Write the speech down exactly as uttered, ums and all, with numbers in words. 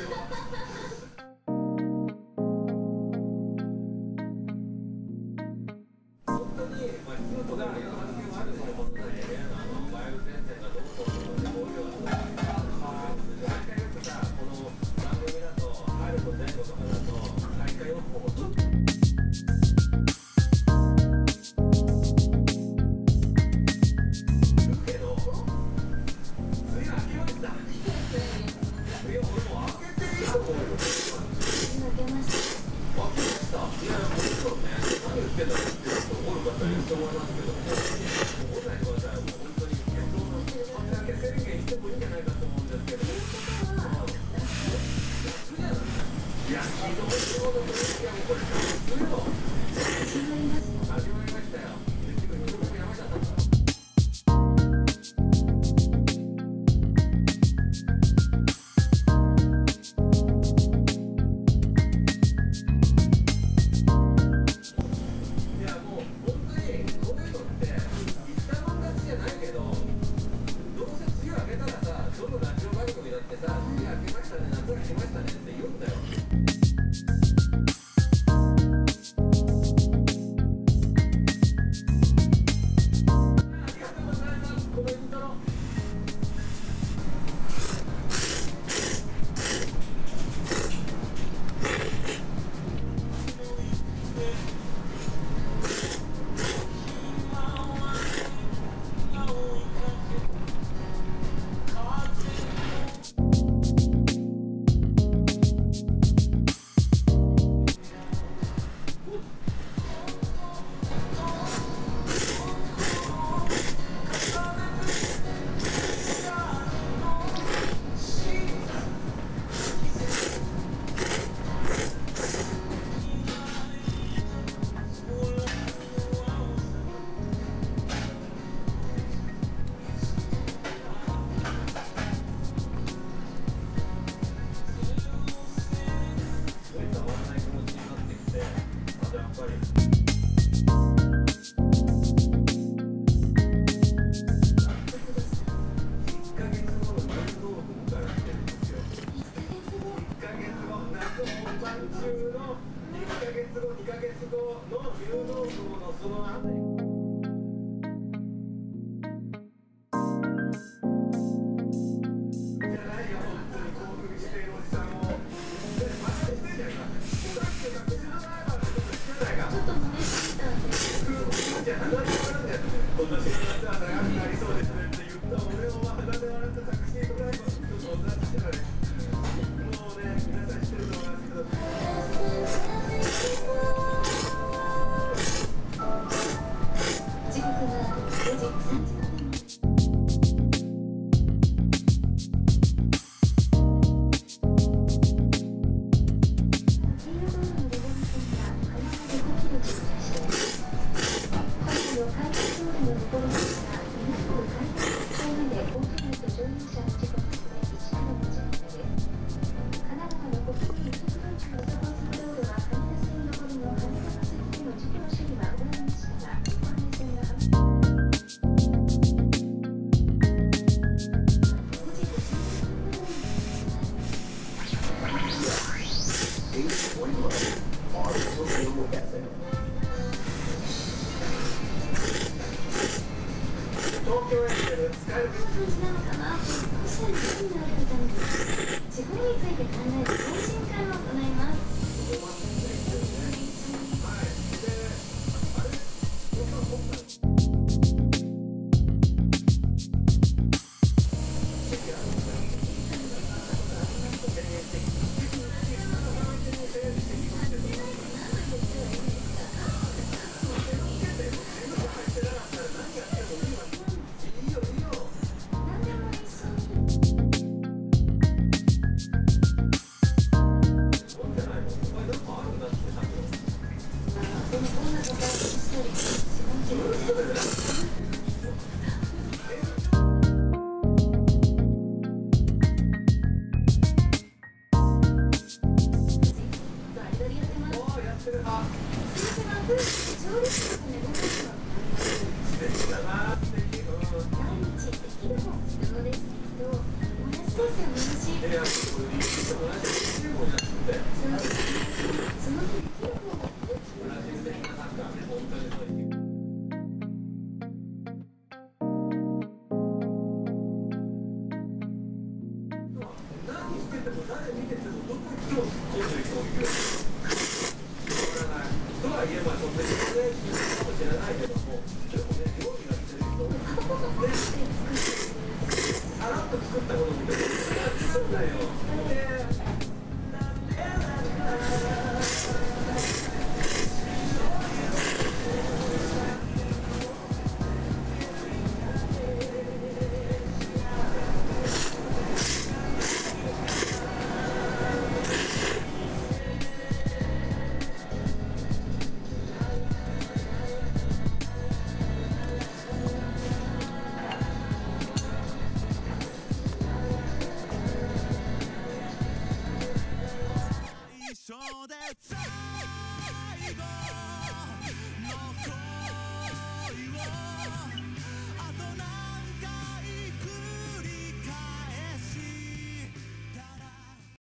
いや、ちょっとさらっと作ったことみたいな。